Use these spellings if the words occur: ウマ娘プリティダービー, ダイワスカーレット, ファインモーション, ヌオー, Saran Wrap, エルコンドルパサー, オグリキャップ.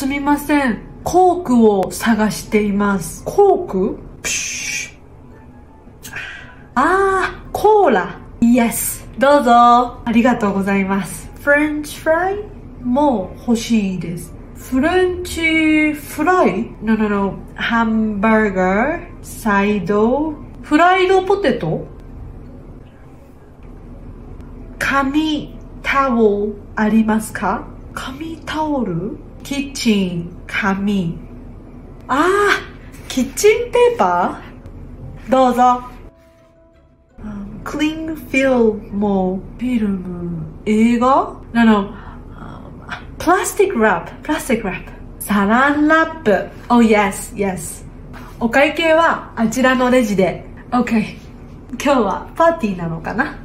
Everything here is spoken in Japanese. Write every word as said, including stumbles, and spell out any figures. すみません。コークを探しています。コーク？プシュ。あー、コーラ。イエス。どうぞ。ありがとうございます。フレンチフライも欲しいです。フレンチフライ？ No, no, no. ハンバーガー、サイド、フライドポテト？紙タオルありますか？紙タオル？キッチン、紙。あー、キッチンペーパー？どうぞ。クリーンフィルム、フィルム、映画？ No, no.プラスティックラップ、プラスティックラップ。サランラップ。Oh, yes, yes. お会計はあちらのレジで。OK。今日はパーティーなのかな？